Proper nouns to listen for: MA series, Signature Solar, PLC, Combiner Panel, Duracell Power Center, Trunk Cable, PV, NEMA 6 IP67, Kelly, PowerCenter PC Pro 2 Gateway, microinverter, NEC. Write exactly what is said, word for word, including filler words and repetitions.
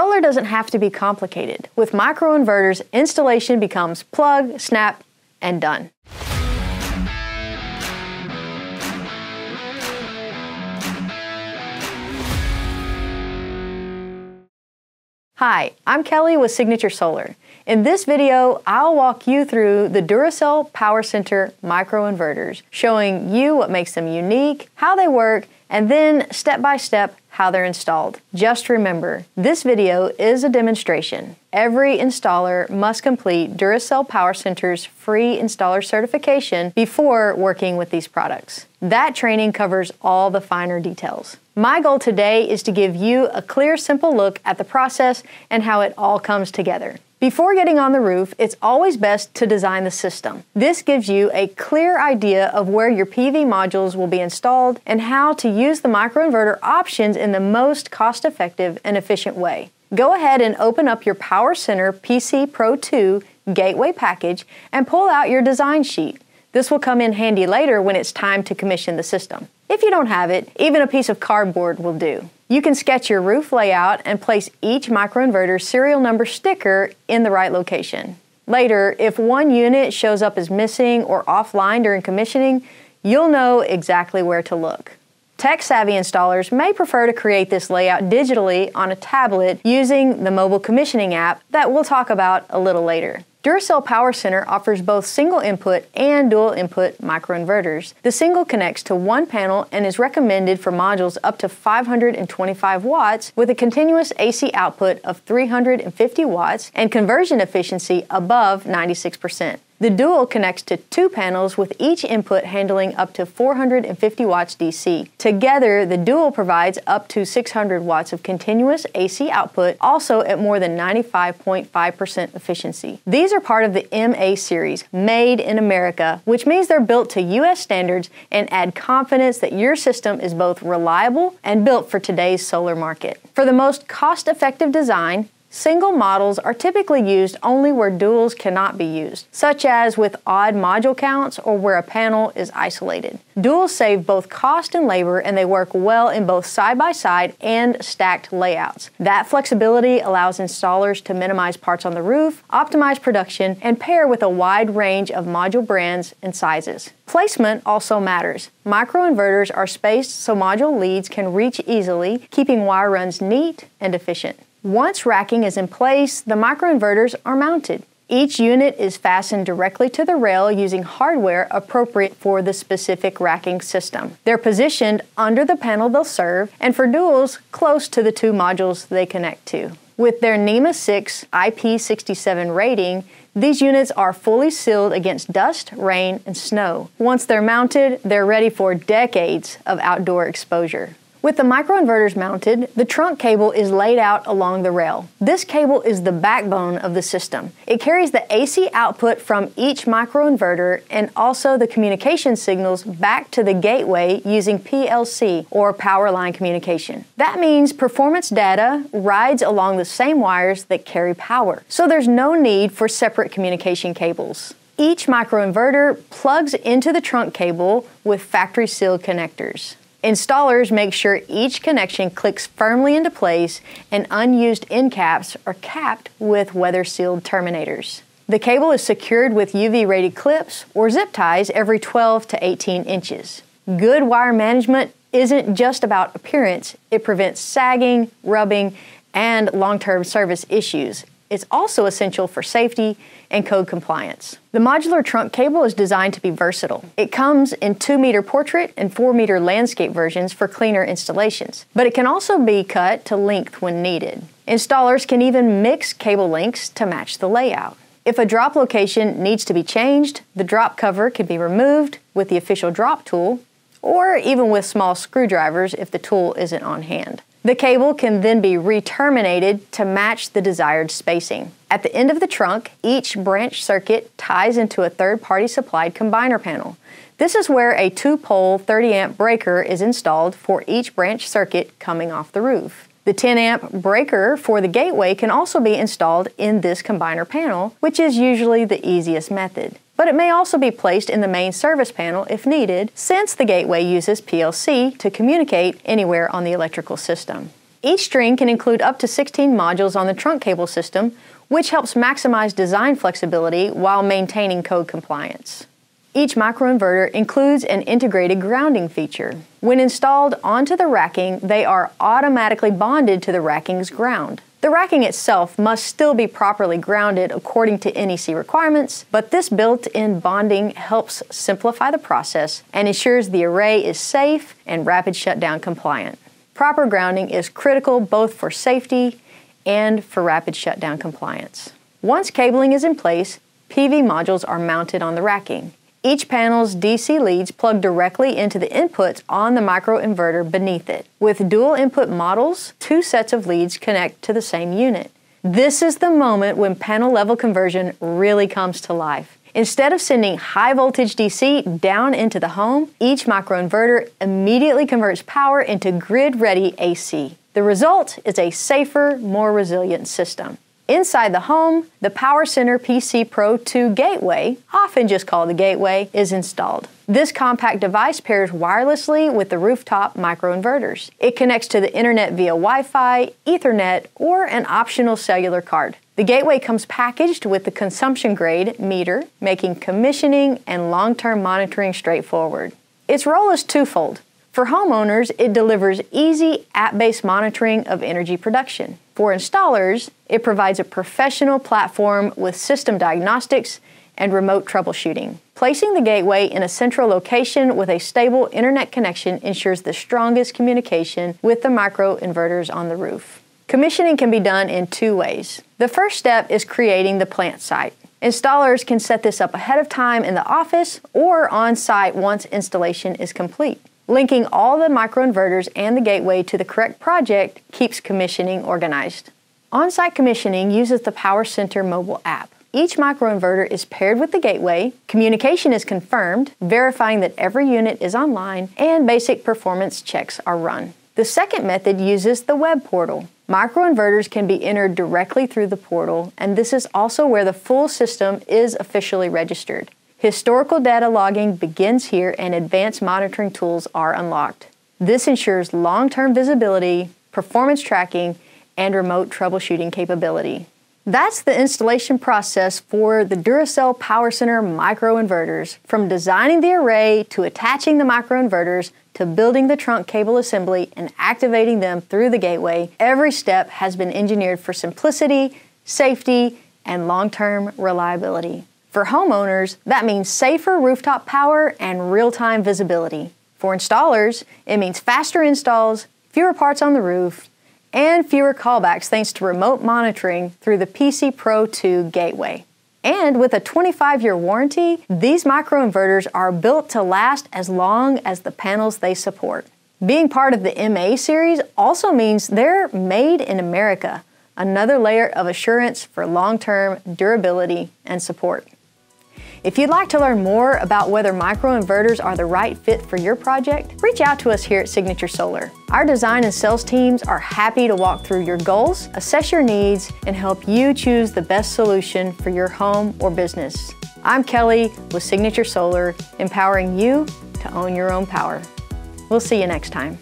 Solar doesn't have to be complicated. With microinverters, installation becomes plug, snap, and done. Hi, I'm Kelly with Signature Solar. In this video, I'll walk you through the Duracell Power Center microinverters, showing you what makes them unique, how they work, and then step by step how they're installed. Just remember, this video is a demonstration. Every installer must complete Duracell Power Center's free installer certification before working with these products. That training covers all the finer details. My goal today is to give you a clear, simple look at the process and how it all comes together. Before getting on the roof, it's always best to design the system. This gives you a clear idea of where your P V modules will be installed and how to use the microinverter options in the most cost-effective and efficient way. Go ahead and open up your PowerCenter P C Pro two Gateway package and pull out your design sheet. This will come in handy later when it's time to commission the system. If you don't have it, even a piece of cardboard will do. You can sketch your roof layout and place each microinverter serial number sticker in the right location. Later, if one unit shows up as missing or offline during commissioning, you'll know exactly where to look. Tech-savvy installers may prefer to create this layout digitally on a tablet using the mobile commissioning app that we'll talk about a little later. Duracell Power Center offers both single input and dual input microinverters. The single connects to one panel and is recommended for modules up to five hundred twenty-five watts with a continuous A C output of three hundred fifty watts and conversion efficiency above ninety-six percent. The dual connects to two panels with each input handling up to four hundred fifty watts D C. Together, the dual provides up to six hundred watts of continuous A C output, also at more than ninety-five point five percent efficiency. These are part of the M A series, made in America, which means they're built to U S standards and add confidence that your system is both reliable and built for today's solar market. For the most cost-effective design, single models are typically used only where duals cannot be used, such as with odd module counts or where a panel is isolated. Duals save both cost and labor, and they work well in both side-by-side and stacked layouts. That flexibility allows installers to minimize parts on the roof, optimize production, and pair with a wide range of module brands and sizes. Placement also matters. Microinverters are spaced so module leads can reach easily, keeping wire runs neat and efficient. Once racking is in place, the microinverters are mounted. Each unit is fastened directly to the rail using hardware appropriate for the specific racking system. They're positioned under the panel they'll serve, and for duals, close to the two modules they connect to. With their NEMA six I P sixty-seven rating, these units are fully sealed against dust, rain, and snow. Once they're mounted, they're ready for decades of outdoor exposure. With the microinverters mounted, the trunk cable is laid out along the rail. This cable is the backbone of the system. It carries the A C output from each microinverter and also the communication signals back to the gateway using P L C or power line communication. That means performance data rides along the same wires that carry power, so there's no need for separate communication cables. Each microinverter plugs into the trunk cable with factory sealed connectors. Installers make sure each connection clicks firmly into place, and unused end caps are capped with weather-sealed terminators. The cable is secured with U V-rated clips or zip ties every twelve to eighteen inches. Good wire management isn't just about appearance. It prevents sagging, rubbing, and long-term service issues. It's also essential for safety and code compliance. The modular trunk cable is designed to be versatile. It comes in two meter portrait and four meter landscape versions for cleaner installations, but it can also be cut to length when needed. Installers can even mix cable lengths to match the layout. If a drop location needs to be changed, the drop cover can be removed with the official drop tool, or even with small screwdrivers if the tool isn't on hand. The cable can then be re-terminated to match the desired spacing. At the end of the trunk, each branch circuit ties into a third-party supplied combiner panel. This is where a two-pole thirty amp breaker is installed for each branch circuit coming off the roof. The ten amp breaker for the gateway can also be installed in this combiner panel, which is usually the easiest method. But it may also be placed in the main service panel if needed, since the gateway uses P L C to communicate anywhere on the electrical system. Each string can include up to sixteen modules on the trunk cable system, which helps maximize design flexibility while maintaining code compliance. Each microinverter includes an integrated grounding feature. When installed onto the racking, they are automatically bonded to the racking's ground. The racking itself must still be properly grounded according to N E C requirements, but this built-in bonding helps simplify the process and ensures the array is safe and rapid shutdown compliant. Proper grounding is critical both for safety and for rapid shutdown compliance. Once cabling is in place, P V modules are mounted on the racking. Each panel's D C leads plug directly into the inputs on the microinverter beneath it. With dual input models, two sets of leads connect to the same unit. This is the moment when panel level conversion really comes to life. Instead of sending high voltage D C down into the home, each microinverter immediately converts power into grid-ready A C. The result is a safer, more resilient system. Inside the home, the PowerCenter P C Pro two Gateway, often just called the Gateway, is installed. This compact device pairs wirelessly with the rooftop microinverters. It connects to the internet via Wi-Fi, Ethernet, or an optional cellular card. The Gateway comes packaged with the consumption-grade meter, making commissioning and long-term monitoring straightforward. Its role is twofold. For homeowners, it delivers easy app-based monitoring of energy production. For installers, it provides a professional platform with system diagnostics and remote troubleshooting. Placing the Gateway in a central location with a stable internet connection ensures the strongest communication with the microinverters on the roof. Commissioning can be done in two ways. The first step is creating the plant site. Installers can set this up ahead of time in the office or on site once installation is complete. Linking all the microinverters and the Gateway to the correct project keeps commissioning organized. On-site commissioning uses the PowerCenter mobile app. Each microinverter is paired with the Gateway, communication is confirmed, verifying that every unit is online, and basic performance checks are run. The second method uses the web portal. Microinverters can be entered directly through the portal, and this is also where the full system is officially registered. Historical data logging begins here and advanced monitoring tools are unlocked. This ensures long-term visibility, performance tracking, and remote troubleshooting capability. That's the installation process for the Duracell Power Center microinverters, from designing the array to attaching the microinverters to building the trunk cable assembly and activating them through the Gateway. Every step has been engineered for simplicity, safety, and long-term reliability. For homeowners, that means safer rooftop power and real-time visibility. For installers, it means faster installs, fewer parts on the roof, and fewer callbacks thanks to remote monitoring through the P C Pro two Gateway. And with a twenty-five year warranty, these microinverters are built to last as long as the panels they support. Being part of the M A series also means they're made in America, another layer of assurance for long-term durability and support. If you'd like to learn more about whether microinverters are the right fit for your project, reach out to us here at Signature Solar. Our design and sales teams are happy to walk through your goals, assess your needs, and help you choose the best solution for your home or business. I'm Kelly with Signature Solar, empowering you to own your own power. We'll see you next time.